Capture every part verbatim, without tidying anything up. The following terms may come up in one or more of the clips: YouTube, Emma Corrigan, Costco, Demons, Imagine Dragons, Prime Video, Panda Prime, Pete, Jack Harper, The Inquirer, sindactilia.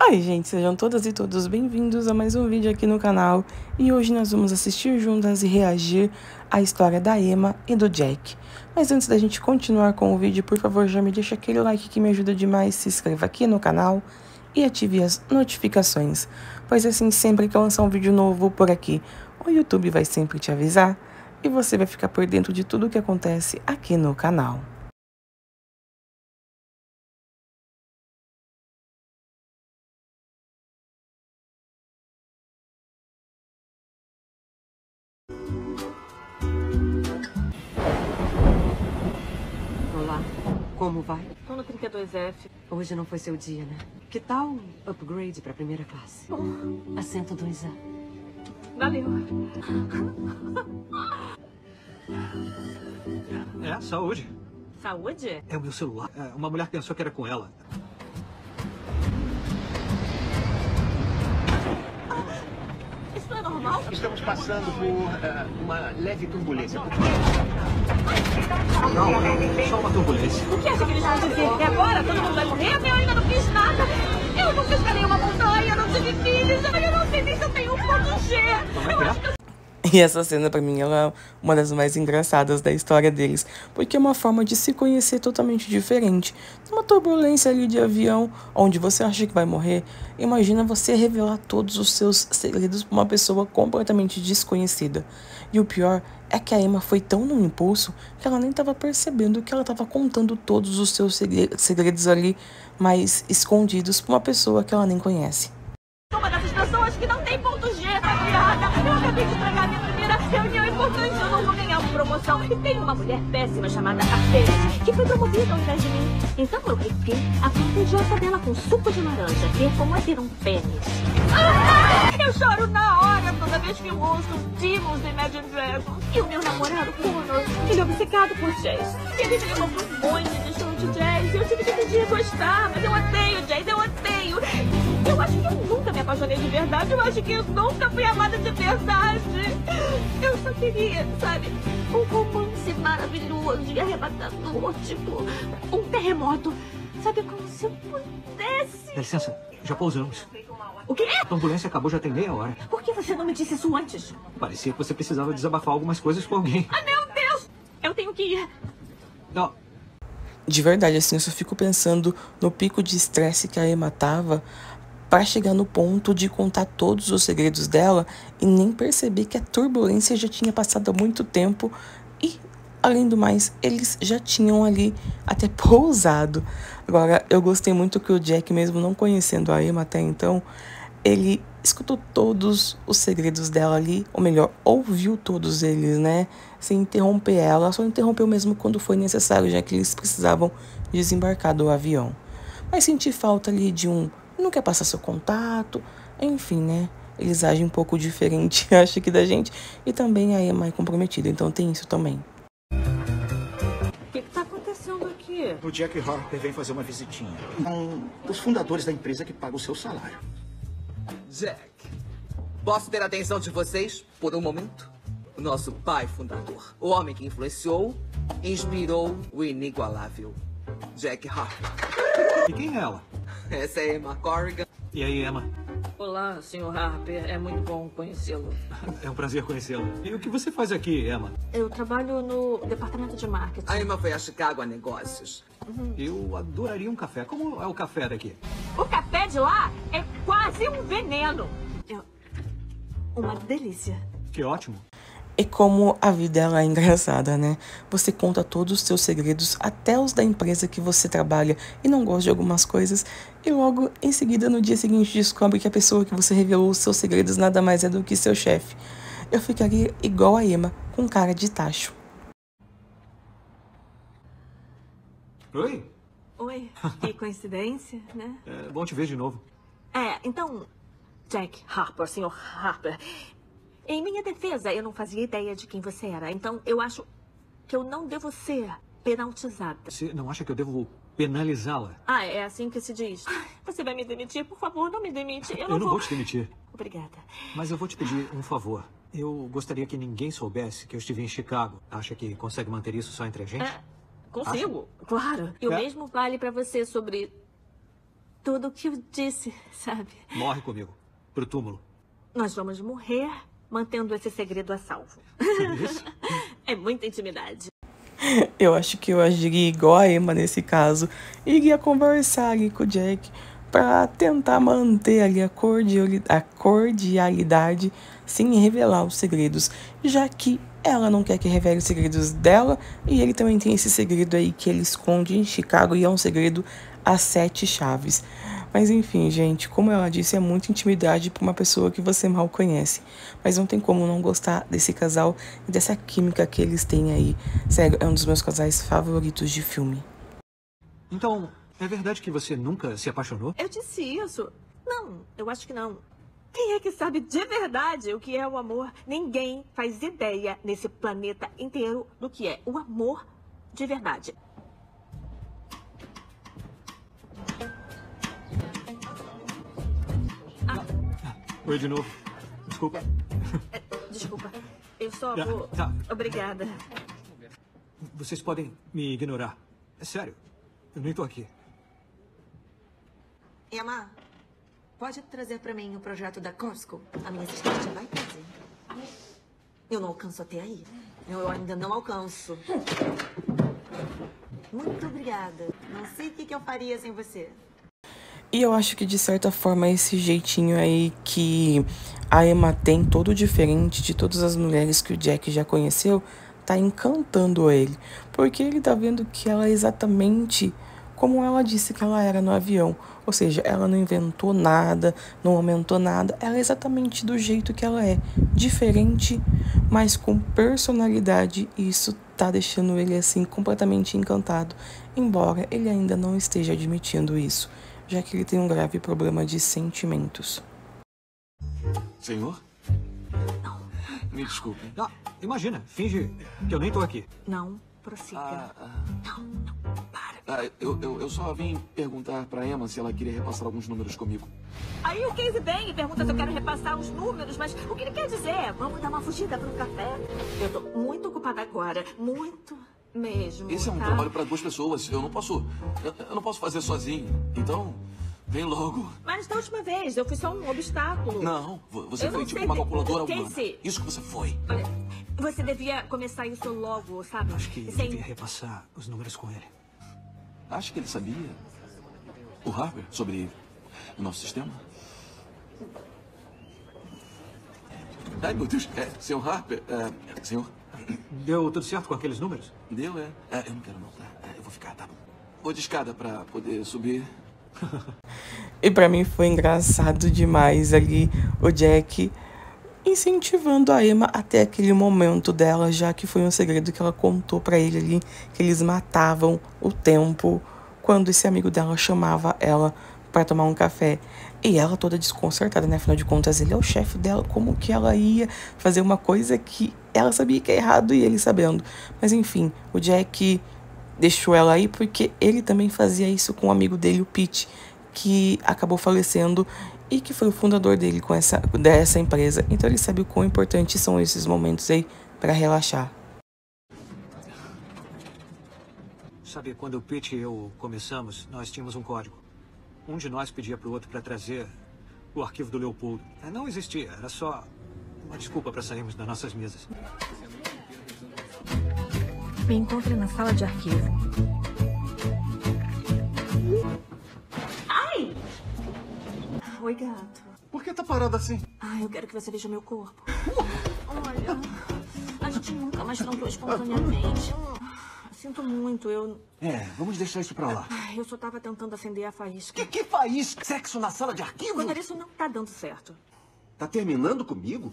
Oi gente, sejam todas e todos bem-vindos a mais um vídeo aqui no canal. E hoje nós vamos assistir juntas e reagir à história da Emma e do Jack. Mas antes da gente continuar com o vídeo, por favor, já me deixa aquele like que me ajuda demais, se inscreva aqui no canal e ative as notificações, pois assim sempre que eu lançar um vídeo novo por aqui, o YouTube vai sempre te avisar e você vai ficar por dentro de tudo o que acontece aqui no canal. Olá, como vai? Tô no trinta e dois F. Hoje não foi seu dia, né? Que tal um upgrade pra primeira classe? Oh. Assento dois A. Valeu. É, saúde. Saúde? É o meu celular. É, uma mulher pensou que era com ela. Isso não é normal? Estamos passando por uh, uma leve turbulência. Não, só uma turbulência. O que acha que eles vão dizer? É agora? Todo mundo vai morrer? Eu ainda não fiz nada. Eu não fiz nenhuma montanha, não tive filhos. Eu não sei nem se eu tenho um ponto G. Eu acho que eu... E essa cena, pra mim, ela é uma das mais engraçadas da história deles, porque é uma forma de se conhecer totalmente diferente. Numa turbulência ali de avião, onde você acha que vai morrer, imagina você revelar todos os seus segredos pra uma pessoa completamente desconhecida. E o pior é que a Emma foi tão no impulso que ela nem estava percebendo que ela estava contando todos os seus segredos ali, mas escondidos, pra uma pessoa que ela nem conhece. Uma dessas pessoas que não tem ponto G, tá ligada? Eu acabei de estragar minha primeira reunião importante, eu não vou ganhar uma promoção. E tem uma mulher péssima chamada Pete que foi promovida ao invés de mim. Então eu risquei a ponta idiota dela com suco de laranja, que é como é ter um pênis. Ah, eu choro na hora toda vez que eu ouço Demons do Imagine Dragons. E o meu namorado, Bruno, ele é obcecado por jazz. Ele me levou pra um monte de show de jazz e eu tive que decidir gostar, mas eu odeio jazz, eu odeio. Eu acho que eu nunca me apaixonei de verdade, eu acho que eu nunca fui amada de verdade. Eu só queria, sabe, um romance maravilhoso e arrebatador, tipo, um terremoto. Sabe, como se eu pudesse... Dá licença, já pousamos. O quê? A ambulância acabou já tem meia hora. Por que você não me disse isso antes? Parecia que você precisava desabafar algumas coisas com alguém. Ah, meu Deus! Eu tenho que ir. Não... De verdade, assim, eu só fico pensando no pico de estresse que a Emma tava... para chegar no ponto de contar todos os segredos dela e nem perceber que a turbulência já tinha passado há muito tempo e, além do mais, eles já tinham ali até pousado. Agora, eu gostei muito que o Jack, mesmo não conhecendo a Emma até então, ele escutou todos os segredos dela ali, ou melhor, ouviu todos eles, né? Sem interromper ela, só interrompeu mesmo quando foi necessário, já que eles precisavam desembarcar do avião. Mas senti falta ali de um... não quer passar seu contato, enfim, né? Eles agem um pouco diferente, acho que da gente. E também a Emma é comprometida, então tem isso também. O que que tá acontecendo aqui? O Jack Harper vem fazer uma visitinha. São os fundadores da empresa que pagam o seu salário. Jack, posso ter a atenção de vocês por um momento? O nosso pai fundador, o homem que influenciou, inspirou o inigualável Jack Harper. E quem é ela? Essa é a Emma Corrigan. E aí, Emma? Olá, senhor Harper. É muito bom conhecê-lo. É um prazer conhecê-lo. E o que você faz aqui, Emma? Eu trabalho no departamento de marketing. A Emma foi a Chicago a negócios. Uhum. Eu adoraria um café. Como é o café daqui? O café de lá é quase um veneno. Eu... Uma delícia. Que ótimo. E como a vida ela é engraçada, né? Você conta todos os seus segredos, até os da empresa que você trabalha e não gosta de algumas coisas. E logo em seguida, no dia seguinte, descobre que a pessoa que você revelou os seus segredos nada mais é do que seu chefe. Eu ficaria igual a Emma, com cara de tacho. Oi? Oi, que coincidência, né? É bom te ver de novo. É, então, Jack Harper, senhor Harper... Em minha defesa, eu não fazia ideia de quem você era. Então, eu acho que eu não devo ser penalizada. Você não acha que eu devo penalizá-la? Ah, é assim que se diz. Você vai me demitir? Por favor, não me demite. Eu, eu não vou... vou te demitir. Obrigada. Mas eu vou te pedir um favor. Eu gostaria que ninguém soubesse que eu estive em Chicago. Acha que consegue manter isso só entre a gente? É, consigo, acha? Claro. E o é. mesmo vale pra você sobre... tudo o que eu disse, sabe? Morre comigo. Pro túmulo. Nós vamos morrer mantendo esse segredo a salvo. Isso? É muita intimidade. Eu acho que eu agiria igual a Emma nesse caso. Iria conversar ali com o Jack para tentar manter ali a cordialidade, a cordialidade sem revelar os segredos, já que ela não quer que revele os segredos dela e ele também tem esse segredo aí que ele esconde em Chicago e é um segredo a sete chaves. Mas enfim, gente, como ela disse, é muita intimidade para uma pessoa que você mal conhece. Mas não tem como não gostar desse casal e dessa química que eles têm aí. Sério, é um dos meus casais favoritos de filme. Então, é verdade que você nunca se apaixonou? Eu disse isso. Não, eu acho que não. Quem é que sabe de verdade o que é o amor? Ninguém faz ideia nesse planeta inteiro do que é o amor de verdade. Oi de novo. Desculpa. Desculpa. Eu só vou... Tá. Obrigada. Vocês podem me ignorar. É sério. Eu nem tô aqui. Emma, pode trazer pra mim o projeto da Costco? A minha assistente vai trazer. Eu não alcanço até aí. Eu ainda não alcanço. Muito obrigada. Não sei o que eu faria sem você. E eu acho que, de certa forma, esse jeitinho aí que a Emma tem, todo diferente de todas as mulheres que o Jack já conheceu, tá encantando ele. Porque ele tá vendo que ela é exatamente como ela disse que ela era no avião. Ou seja, ela não inventou nada, não aumentou nada. Ela é exatamente do jeito que ela é. Diferente, mas com personalidade. E isso tá deixando ele, assim, completamente encantado. Embora ele ainda não esteja admitindo isso, já que ele tem um grave problema de sentimentos. Senhor? Não. Me desculpe. Ah, imagina, finge que eu nem tô aqui. Não, prossiga. Ah, ah, não, não, para. Ah, eu, eu, eu só vim perguntar pra Emma se ela queria repassar alguns números comigo. Aí o Casey vem e pergunta se eu quero repassar os números, mas o que ele quer dizer é, vamos dar uma fugida pro café? Eu tô muito ocupada agora, muito... mesmo, esse é um tá? trabalho para duas pessoas. Eu não posso. Eu, eu não posso fazer sozinho. Então, vem logo. Mas da última vez, eu fui só um obstáculo. Não, você eu foi tipo uma calculadora de... humana. Esse... Isso que você foi. Olha, você devia começar isso logo, sabe? Acho que Sem... devia repassar os números com ele. Acho que ele sabia. O Harper, sobre o nosso sistema. Ai, meu Deus. É, senhor Harper. É, senhor. Deu tudo certo com aqueles números? Deu, é. Ah, eu não quero não, tá? Ah, eu vou ficar, tá bom. Vou de escada pra poder subir. E pra mim foi engraçado demais ali o Jack incentivando a Emma até aquele momento dela, já que foi um segredo que ela contou pra ele ali, que eles matavam o tempo quando esse amigo dela chamava ela pra tomar um café. E ela toda desconcertada, né? Afinal de contas, ele é o chefe dela. Como que ela ia fazer uma coisa que ela sabia que é errado e ele sabendo? Mas enfim, o Jack deixou ela aí porque ele também fazia isso com um amigo dele, o Pete, que acabou falecendo e que foi o fundador dele com essa, dessa empresa. Então ele sabe o quão importantes são esses momentos aí pra relaxar. Sabe, quando o Pete e eu começamos, nós tínhamos um código. Um de nós pedia para o outro para trazer o arquivo do Leopoldo. Não existia, era só uma desculpa para sairmos das nossas mesas. Me encontre na sala de arquivo. Ai! Oi, gato. Por que tá parada assim? Ai, eu quero que você veja meu corpo. Olha, a gente nunca mais trancou espontaneamente. Sinto muito, eu... É, vamos deixar isso pra lá. Ai, eu só tava tentando acender a faísca. Que, que faísca? Sexo na sala de arquivo? Quando isso não tá dando certo. Tá terminando comigo?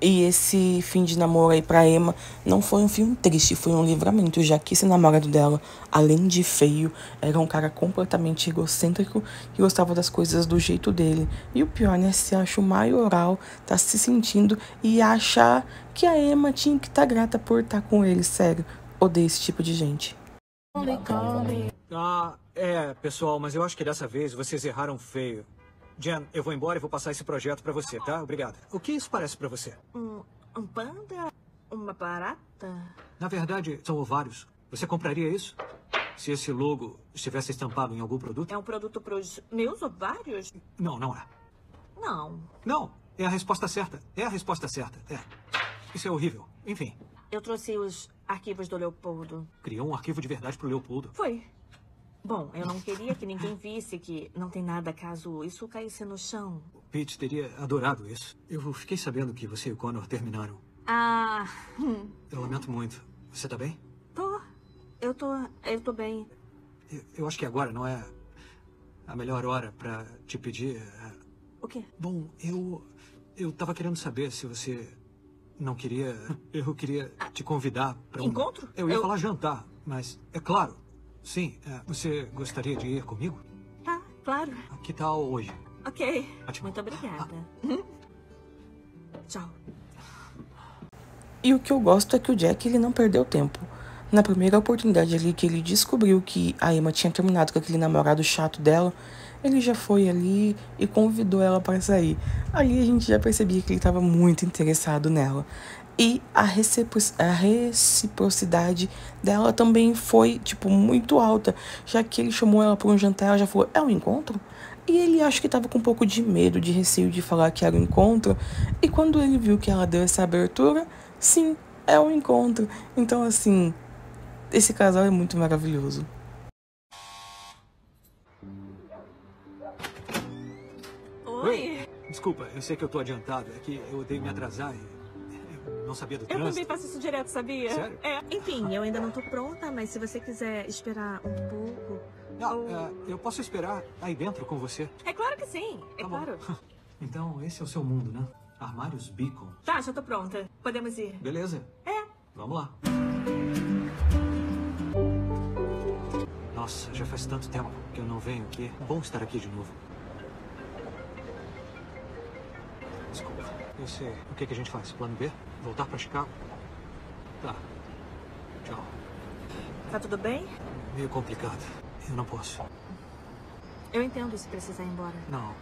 E esse fim de namoro aí pra Emma não foi um fim triste, foi um livramento, já que esse namorado dela, além de feio, era um cara completamente egocêntrico que gostava das coisas do jeito dele. E o pior, né, se acha o maioral, tá se sentindo e achar que a Emma tinha que estar tá grata por estar tá com ele, sério. Odeio esse tipo de gente. Ah, é, pessoal, mas eu acho que dessa vez vocês erraram feio. Jen, eu vou embora e vou passar esse projeto pra você, tá? Obrigado. O que isso parece pra você? Um, um panda? Uma barata? Na verdade, são ovários. Você compraria isso? Se esse logo estivesse estampado em algum produto... É um produto para os meus ovários? Não, não é. Não. Não, é a resposta certa. É a resposta certa, é. Isso é horrível. Enfim. Eu trouxe os arquivos do Leopoldo. Criou um arquivo de verdade para o Leopoldo? Foi. Bom, eu não queria que ninguém visse que não tem nada caso isso caísse no chão. O Pete teria adorado isso. Eu fiquei sabendo que você e o Connor terminaram. Ah... Hum. Eu lamento muito. Você tá bem? Tô. Eu tô... Eu tô bem. Eu, eu acho que agora não é a melhor hora pra te pedir... O quê? Bom, eu... Eu tava querendo saber se você não queria... Eu queria ah. te convidar pra um... Encontro? Eu ia eu... falar jantar, mas é claro... Sim, você gostaria de ir comigo? Tá, claro. Que tal hoje? Ok. Ótimo. Muito obrigada. Ah. Tchau. E o que eu gosto é que o Jack ele não perdeu tempo. Na primeira oportunidade ali que ele descobriu que a Emma tinha terminado com aquele namorado chato dela, ele já foi ali e convidou ela para sair. Ali a gente já percebia que ele estava muito interessado nela. E a, a reciprocidade dela também foi, tipo, muito alta. Já que ele chamou ela para um jantar, ela já falou, é um encontro? E ele acho que estava com um pouco de medo, de receio de falar que era um encontro. E quando ele viu que ela deu essa abertura, sim, é um encontro. Então, assim, esse casal é muito maravilhoso. Oi! Desculpa, eu sei que eu tô adiantado. É que eu odeio me atrasar e... Não sabia do trânsito. Eu também faço isso direto, sabia? Sério? É. Enfim, eu ainda não tô pronta, mas se você quiser esperar um pouco... Não, ou... é, eu posso esperar aí dentro com você. É claro que sim, é tá claro. Bom. Então, esse é o seu mundo, né? Armários Beacon. Tá, já tô pronta. Podemos ir. Beleza. É. Vamos lá. Nossa, já faz tanto tempo que eu não venho aqui. Bom estar aqui de novo. Desculpa. Eu sei. O que, é que a gente faz? Plano B? Voltar pra Chicago? Tá. Tchau. Tá tudo bem? Meio complicado. Eu não posso. Eu entendo se precisar ir embora. Não.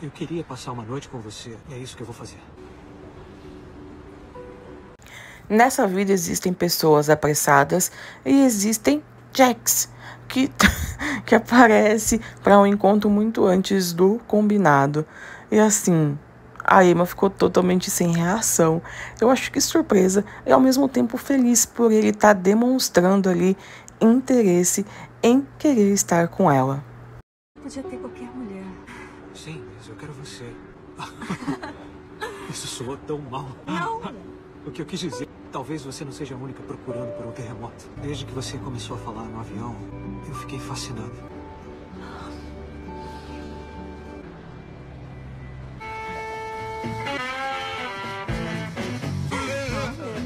Eu queria passar uma noite com você. É isso que eu vou fazer. Nessa vida existem pessoas apressadas e existem Jacks, que, que aparece pra um encontro muito antes do combinado. E assim... A Emma ficou totalmente sem reação. Eu acho que surpresa e ao mesmo tempo feliz por ele estar demonstrando ali interesse em querer estar com ela. Podia ter qualquer mulher. Sim, mas eu quero você. Isso soou tão mal. Não. O que eu quis dizer, talvez você não seja a única procurando por um terremoto. Desde que você começou a falar no avião, eu fiquei fascinado.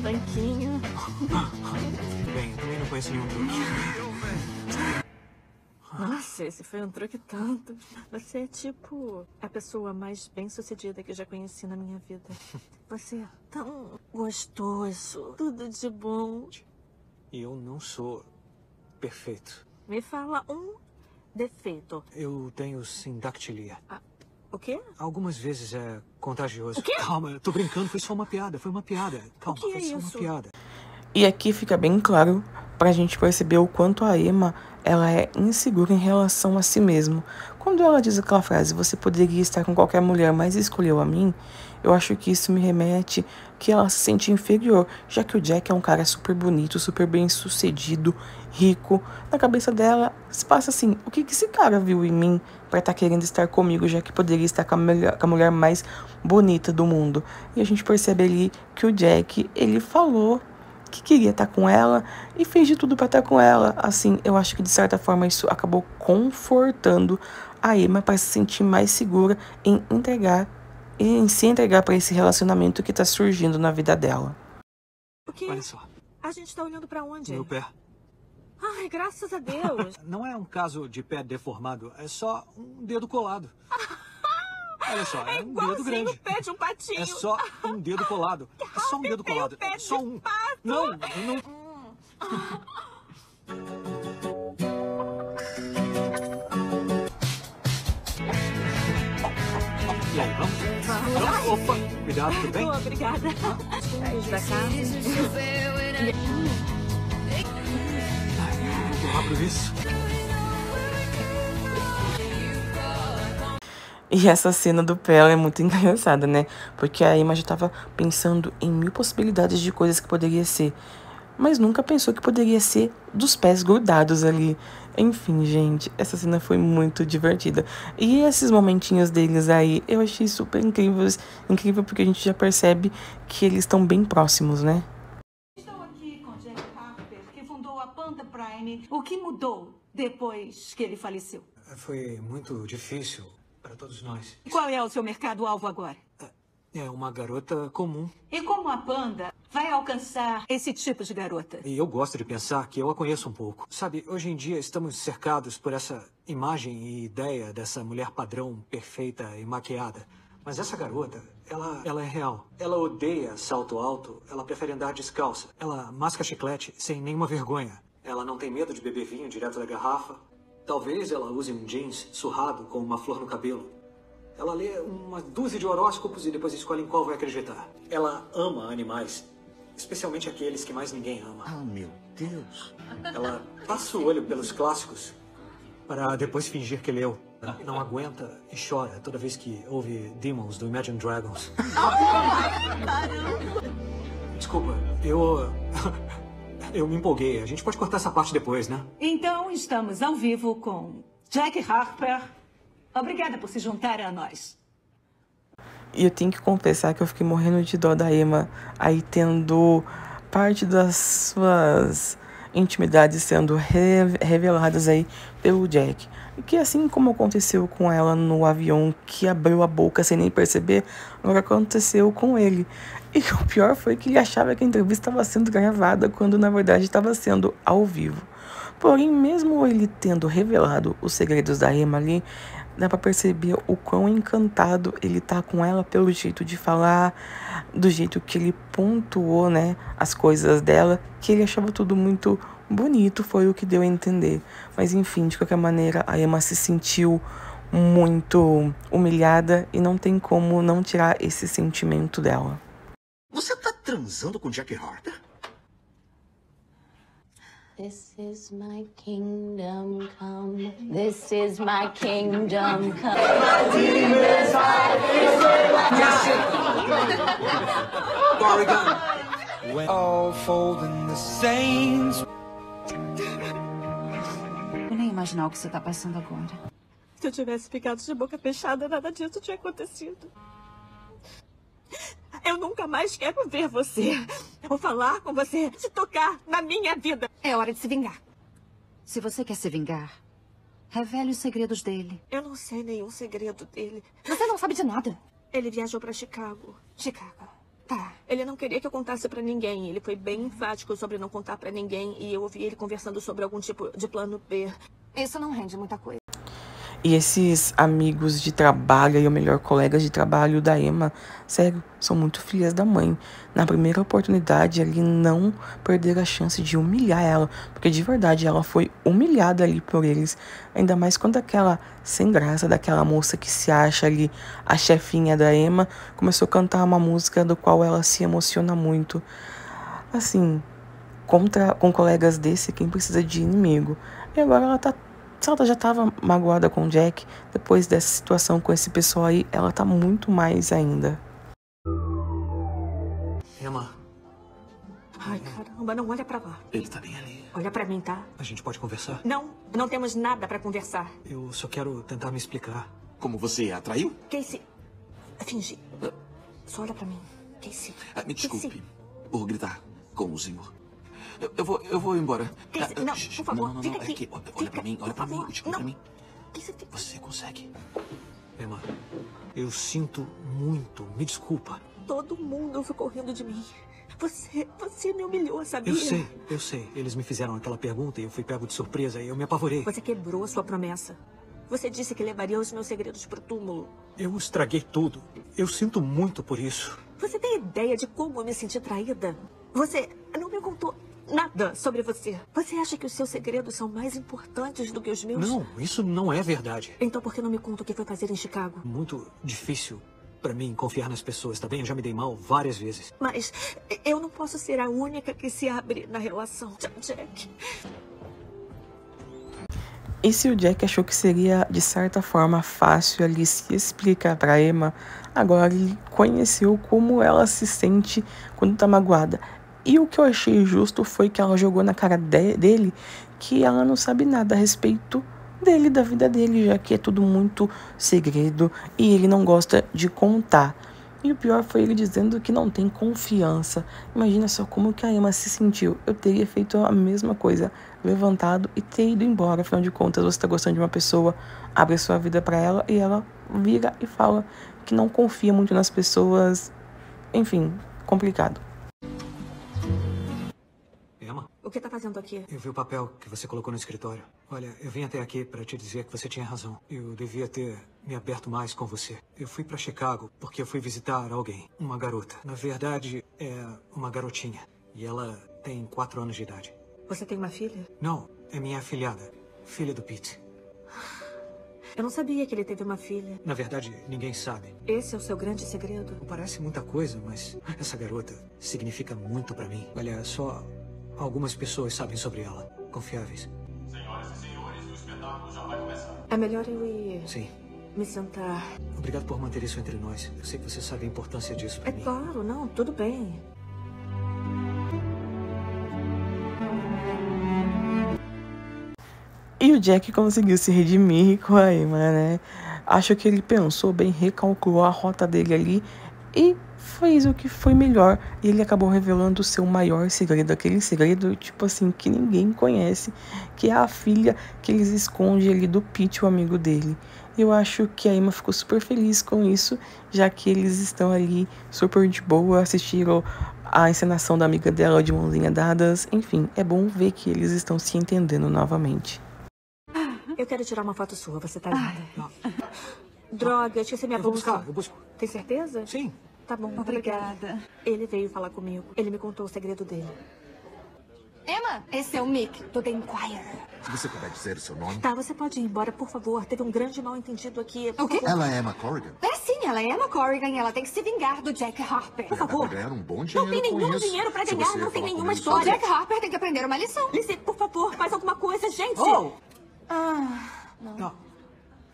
Bem, eu também não conheço nenhum truque. Nossa, esse foi um truque tanto. Você é tipo a pessoa mais bem-sucedida que eu já conheci na minha vida. Você é tão gostoso, tudo de bom. E eu não sou perfeito. Me fala um defeito. Eu tenho sindactilia. Ah. O quê? Algumas vezes é contagioso. O quê? Calma, eu tô brincando, foi só uma piada, foi uma piada. Calma, o que foi é só isso? uma piada. E aqui fica bem claro pra gente perceber o quanto a Emma, ela é insegura em relação a si mesma. Quando ela diz aquela frase, você poderia estar com qualquer mulher, mas escolheu a mim, eu acho que isso me remete que ela se sente inferior, já que o Jack é um cara super bonito, super bem sucedido, rico. Na cabeça dela, se passa assim, o que, que esse cara viu em mim pra estar tá querendo estar comigo, já que poderia estar com a, mulher, com a mulher mais bonita do mundo. E a gente percebe ali que o Jack, ele falou que queria estar com ela e fez de tudo pra estar com ela. Assim, eu acho que de certa forma isso acabou confortando a Emma pra se sentir mais segura em entregar e em se entregar pra esse relacionamento que tá surgindo na vida dela. O que? Olha só. A gente tá olhando pra onde? Meu pé. Ai, graças a Deus. Não é um caso de pé deformado, é só um dedo colado. Olha só, é, é um dedo grande. O pé de um patinho. É só um dedo colado. É só um dedo colado. Pé de só um. Pato. Não, eu não. E aí, vamos? Vamos. Opa, cuidado, tudo bem? Boa, obrigada. Vamos da casa. abro isso. E essa cena do pé é muito engraçada, né? Porque a Emma já tava pensando em mil possibilidades de coisas que poderia ser, mas nunca pensou que poderia ser dos pés grudados ali. Enfim, gente, essa cena foi muito divertida. E esses momentinhos deles aí, eu achei super incríveis, incrível porque a gente já percebe que eles estão bem próximos, né? Estou aqui com Jack Harper, que fundou a Panda Prime. O que mudou depois que ele faleceu? Foi muito difícil para todos nós. Qual é o seu mercado-alvo agora? É uma garota comum. E como a Panda vai alcançar esse tipo de garota? E eu gosto de pensar que eu a conheço um pouco. Sabe, hoje em dia estamos cercados por essa imagem e ideia dessa mulher padrão, perfeita e maquiada. Mas essa garota, ela, ela é real. Ela odeia salto alto, ela prefere andar descalça. Ela masca chiclete sem nenhuma vergonha. Ela não tem medo de beber vinho direto da garrafa. Talvez ela use um jeans surrado com uma flor no cabelo. Ela lê uma dúzia de horóscopos e depois escolhe em qual vai acreditar. Ela ama animais, especialmente aqueles que mais ninguém ama. Ah, meu Deus! Ela passa o olho pelos clássicos para depois fingir que leu. Não aguenta e chora toda vez que ouve Demons, do Imagine Dragons. Desculpa, eu... eu me empolguei. A gente pode cortar essa parte depois, né? Então, estamos ao vivo com Jack Harper. Obrigada por se juntar a nós. E eu tenho que confessar que eu fiquei morrendo de dó da Emma aí tendo parte das suas intimidades sendo re reveladas aí pelo Jack. E que assim como aconteceu com ela no avião, que abriu a boca sem nem perceber, agora aconteceu com ele. E o pior foi que ele achava que a entrevista estava sendo gravada quando na verdade estava sendo ao vivo. Porém, mesmo ele tendo revelado os segredos da Emma ali, dá pra perceber o quão encantado ele tá com ela pelo jeito de falar, do jeito que ele pontuou, né, as coisas dela, que ele achava tudo muito bonito, foi o que deu a entender. Mas enfim, de qualquer maneira, a Emma se sentiu muito humilhada e não tem como não tirar esse sentimento dela. Você tá transando com Jack Harper? This is my kingdom come. This is my kingdom come. My demons hide in my castle. When all folding the saints. Eu nem imaginar o que você tá passando agora. Se eu tivesse ficado de boca fechada, nada disso tinha acontecido. Eu nunca mais quero ver você. Vou falar com você, se tocar na minha vida. É hora de se vingar. Se você quer se vingar, revele os segredos dele. Eu não sei nenhum segredo dele. Você não sabe de nada. Ele viajou pra Chicago. Chicago. Tá. Ele não queria que eu contasse pra ninguém. Ele foi bem enfático sobre não contar pra ninguém. E eu ouvi ele conversando sobre algum tipo de plano B. Isso não rende muita coisa. E esses amigos de trabalho, e ou melhor, colegas de trabalho da Emma, sério, são muito filhas da mãe. Na primeira oportunidade, ali não perder a chance de humilhar ela, porque de verdade ela foi humilhada ali por eles. Ainda mais quando aquela sem graça, daquela moça que se acha ali a chefinha da Emma, começou a cantar uma música do qual ela se emociona muito. Assim, contra, com colegas desse, quem precisa de inimigo? E agora ela tá... ela já estava magoada com o Jack, depois dessa situação com esse pessoal aí, ela tá muito mais ainda. Emma. Ai, caramba, não olha pra lá. Ele tá bem ali. Olha pra mim, tá? A gente pode conversar? Não, não temos nada pra conversar. Eu só quero tentar me explicar. Como você a atraiu? Casey, fingi. Ah. Só olha pra mim, Casey. Ah, me desculpe Casey. Por gritar com o senhor. Eu, eu, vou, eu vou embora. Casey, ah, não, por favor, não, não, fica não, aqui. É olha fica, pra mim, olha pra favor, mim, desculpa pra mim. Casey, você consegue. Emma, eu sinto muito, me desculpa. Todo mundo ficou rindo de mim. Você, você me humilhou, sabia? Eu sei, eu sei. Eles me fizeram aquela pergunta e eu fui pego de surpresa e eu me apavorei. Você quebrou sua promessa. Você disse que levaria os meus segredos pro túmulo. Eu estraguei tudo. Eu sinto muito por isso. Você tem ideia de como eu me senti traída? Você não me contou... nada sobre você. Você acha que os seus segredos são mais importantes do que os meus? Não, isso não é verdade. Então por que não me conta o que foi fazer em Chicago? Muito difícil pra mim confiar nas pessoas, tá bem? Eu já me dei mal várias vezes. Mas eu não posso ser a única que se abre na relação, Jack. E se o Jack achou que seria, de certa forma, fácil ali se explicar para Emma, agora ele conheceu como ela se sente quando tá magoada. E o que eu achei justo foi que ela jogou na cara de, dele que ela não sabe nada a respeito dele, da vida dele, já que é tudo muito segredo e ele não gosta de contar. E o pior foi ele dizendo que não tem confiança. Imagina só como que a Emma se sentiu. Eu teria feito a mesma coisa, levantado e ter ido embora. Afinal de contas, você está gostando de uma pessoa, abre sua vida para ela e ela vira e fala que não confia muito nas pessoas. Enfim, complicado. Emma? O que tá fazendo aqui? Eu vi o papel que você colocou no escritório. Olha, eu vim até aqui para te dizer que você tinha razão. Eu devia ter me aberto mais com você. Eu fui para Chicago porque eu fui visitar alguém. Uma garota. Na verdade, é uma garotinha. E ela tem quatro anos de idade. Você tem uma filha? Não, é minha afilhada. Filha do Pete. Eu não sabia que ele teve uma filha. Na verdade, ninguém sabe. Esse é o seu grande segredo? Parece muita coisa, mas essa garota significa muito para mim. Olha, só algumas pessoas sabem sobre ela. Confiáveis. Senhoras e senhores, o espetáculo já vai começar. É melhor eu ir... Sim. Me sentar. Obrigado por manter isso entre nós. Eu sei que você sabe a importância disso pra mim. É claro, não, tudo bem. E o Jack conseguiu se redimir com a Emma, né? Acho que ele pensou bem, recalculou a rota dele ali e fez o que foi melhor. E ele acabou revelando o seu maior segredo, aquele segredo, tipo assim, que ninguém conhece, que é a filha que eles escondem ali do Pete, o amigo dele. Eu acho que a Emma ficou super feliz com isso, já que eles estão ali super de boa, assistiram a encenação da amiga dela de mãozinha dadas. Enfim, é bom ver que eles estão se entendendo novamente. Eu quero tirar uma foto sua, você tá linda. Droga, esqueci minha bolsa. Eu vou buscar, eu busco. Tem certeza? Sim. Tá bom, obrigada. Ele veio falar comigo. Ele me contou o segredo dele. Emma, esse é o Mick, do The Inquirer. Se você puder dizer o seu nome... Tá, você pode ir embora, por favor. Teve um grande mal-entendido aqui. O quê? Ela é Emma Corrigan? É sim, ela é Emma Corrigan e ela tem que se vingar do Jack Harper. Por favor. Um bom não tem nenhum isso. dinheiro pra ganhar, não tem nenhuma história. O Jack Harper tem que aprender uma lição. Lizzie, por favor, faz alguma coisa, gente. Oh. Ah, não. não.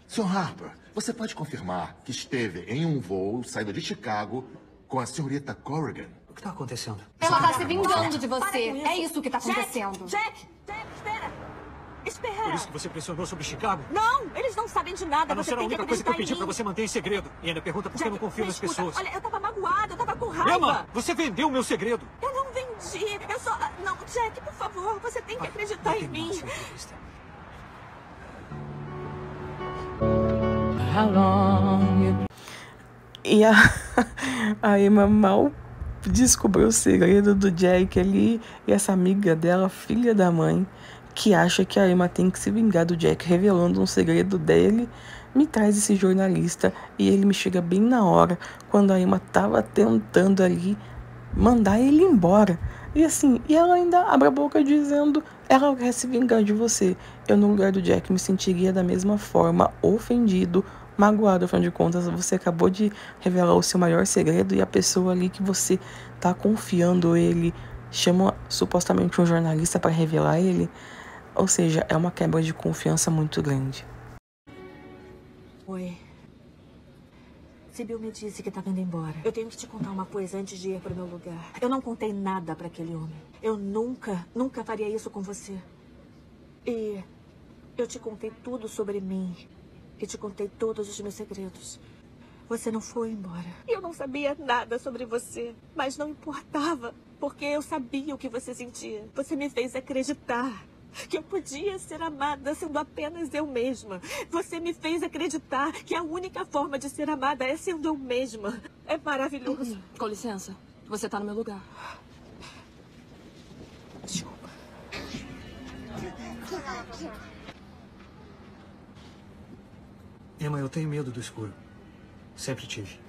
senhor Harper, você pode confirmar que esteve em um voo saindo de Chicago com a senhorita Corrigan? O que está acontecendo? Ela está se vingando de você. Isso. É isso que está acontecendo. Jack, Jack, espera. Espera. Por isso que você pressionou sobre Chicago? Não, eles não sabem de nada. A não você será a única coisa que eu pedi para você manter em segredo. E ainda pergunta por que eu não confio nas pessoas. Olha, eu estava magoada, eu estava com raiva. Emma, você vendeu o meu segredo. Eu não vendi. Eu só... Não, Jack, por favor, você tem que acreditar ah, em mim. E a, a Emma mal descobriu o segredo do Jack ali e essa amiga dela, filha da mãe, que acha que a Emma tem que se vingar do Jack revelando um segredo dele, me traz esse jornalista e ele me chega bem na hora quando a Emma tava tentando ali mandar ele embora. E assim, e ela ainda abre a boca dizendo, ela quer se vingar de você. Eu, no lugar do Jack, me sentiria da mesma forma, ofendido, magoado. Afinal de contas, você acabou de revelar o seu maior segredo e a pessoa ali que você tá confiando ele chama supostamente um jornalista para revelar ele. Ou seja, é uma quebra de confiança muito grande. Oi. Sibyl me disse que estava indo embora. Eu tenho que te contar uma coisa antes de ir para o meu lugar. Eu não contei nada para aquele homem. Eu nunca, nunca faria isso com você. E eu te contei tudo sobre mim. E te contei todos os meus segredos. Você não foi embora. Eu não sabia nada sobre você. Mas não importava, porque eu sabia o que você sentia. Você me fez acreditar que eu podia ser amada sendo apenas eu mesma. Você me fez acreditar que a única forma de ser amada é sendo eu mesma. É maravilhoso. Com licença, você tá no meu lugar. Desculpa. Emma, eu tenho medo do escuro. Sempre tive.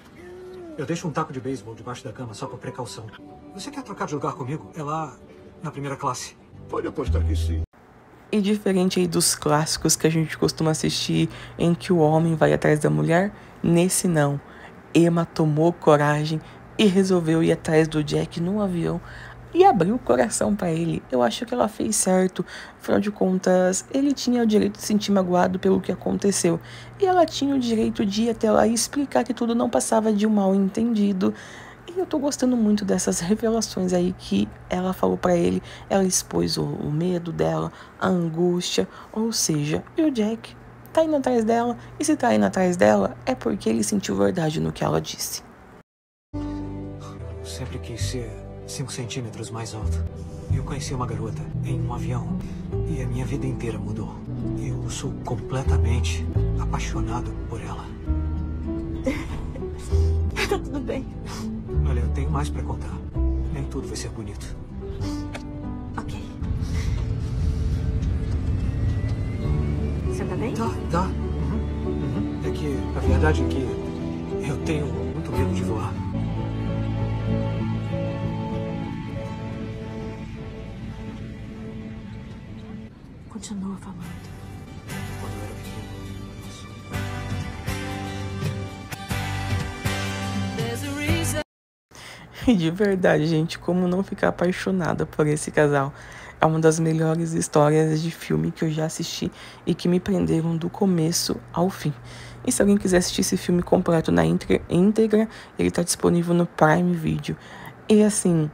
Eu deixo um taco de beisebol debaixo da cama só por precaução. Você quer trocar de lugar comigo? É lá na primeira classe. Pode apostar que sim. E diferente aí dos clássicos que a gente costuma assistir, em que o homem vai atrás da mulher, nesse não. Emma tomou coragem e resolveu ir atrás do Jack no avião e abriu o coração pra ele. Eu acho que ela fez certo, afinal de contas, ele tinha o direito de se sentir magoado pelo que aconteceu, e ela tinha o direito de ir até lá e explicar que tudo não passava de um mal-entendido. E eu tô gostando muito dessas revelações aí que ela falou pra ele. Ela expôs o, o medo dela, a angústia, ou seja, e o Jack tá indo atrás dela, e se tá indo atrás dela, é porque ele sentiu verdade no que ela disse. Eu sempre quis ser cinco centímetros mais alto. Eu conheci uma garota em um avião, e a minha vida inteira mudou. Eu sou completamente apaixonado por ela. Tá tudo bem. Olha, eu tenho mais pra contar. Nem tudo vai ser bonito. Ok. Você tá bem? Tá, tá. Uhum. É que a verdade é que eu tenho muito medo de voar. Continua falando. Quando eu era pequeno. E de verdade, gente, como não ficar apaixonada por esse casal? É uma das melhores histórias de filme que eu já assisti e que me prenderam do começo ao fim. E se alguém quiser assistir esse filme completo na íntegra, ele tá disponível no Prime Video. E assim,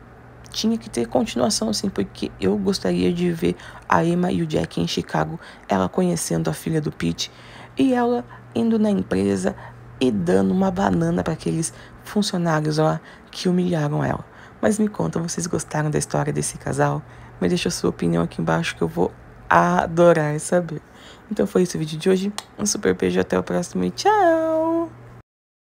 tinha que ter continuação, assim, porque eu gostaria de ver a Emma e o Jack em Chicago, ela conhecendo a filha do Pete e ela indo na empresa e dando uma banana para aqueles funcionários lá que humilharam ela. Mas me conta, vocês gostaram da história desse casal? Me deixa a sua opinião aqui embaixo que eu vou adorar saber. Então foi esse o vídeo de hoje. Um super beijo, até o próximo e tchau!